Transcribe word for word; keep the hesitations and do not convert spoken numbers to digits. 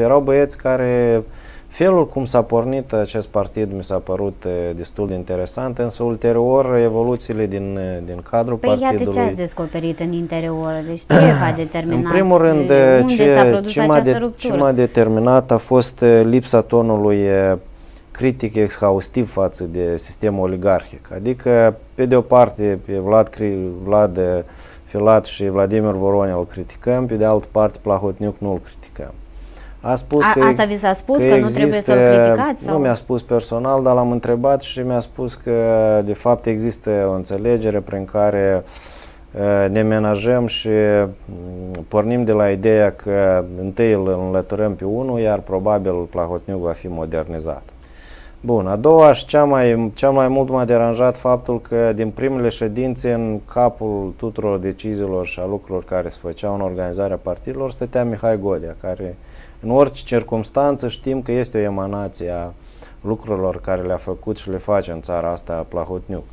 Erau băieți care, felul cum s-a pornit acest partid mi s-a părut destul de interesant, însă ulterior evoluțiile din, din cadrul păi partidului... Păi iată ce ați descoperit în interior, deci ce v-a determinat? În primul rând, ce, ce m-a de, ce determinat a fost lipsa tonului critic exhaustiv față de sistemul oligarhic. Adică, pe de o parte, pe Vlad, Vlad Filat și Vladimir Voronea îl criticăm, pe de altă parte, Plahotniuc nu îl criticăm. A spus a, că, asta vi s-a spus? Că, că nu există, trebuie să-l criticați? Nu mi-a spus personal, dar l-am întrebat și mi-a spus că de fapt există o înțelegere prin care uh, ne menajăm și pornim de la ideea că întâi îl înlăturăm pe unul, iar probabil Plahotniuc va fi modernizat. Bun, a doua și cea mai, cea mai mult m-a deranjat faptul că din primele ședințe în capul tuturor deciziilor și a lucrurilor care se făceau în organizarea partidelor stătea Mihai Godea, care în orice circunstanță știm că este o emanație a lucrurilor care le-a făcut și le face în țara asta Plahotniuc.